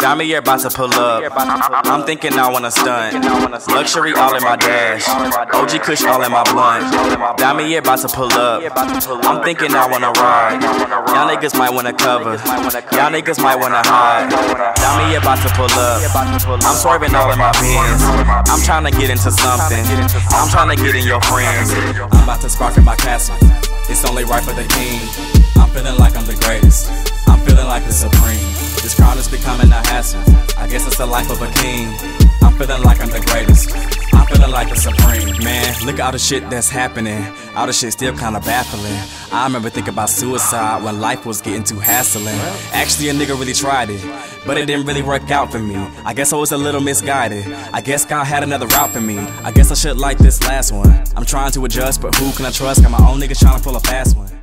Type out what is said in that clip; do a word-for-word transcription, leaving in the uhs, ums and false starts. Damez about to pull up. I'm thinking I wanna stunt. Luxury all in my dash. O G Kush all in my blunt. Damez about to pull up. I'm thinking I wanna ride. Y'all niggas might wanna cover. Y'all niggas might wanna hide. Damez about to pull up. I'm swerving all in my pins. I'm tryna get into something. I'm tryna get in your friends. I'm about to spark in my castle. It's only right for the king. I'm feeling like I'm the greatest. I'm feeling like the Supreme. This crowd is becoming a hassle. I guess it's the life of a king. I'm feeling like I'm the greatest. I'm feeling like the Supreme. Man, look at all the shit that's happening. All the shit still kinda baffling. I remember thinking about suicide when life was getting too hassling. Actually, a nigga really tried it, but it didn't really work out for me. I guess I was a little misguided. I guess God had another route for me. I guess I should like this last one. I'm trying to adjust, but who can I trust? Got my own niggas trying to pull a fast one.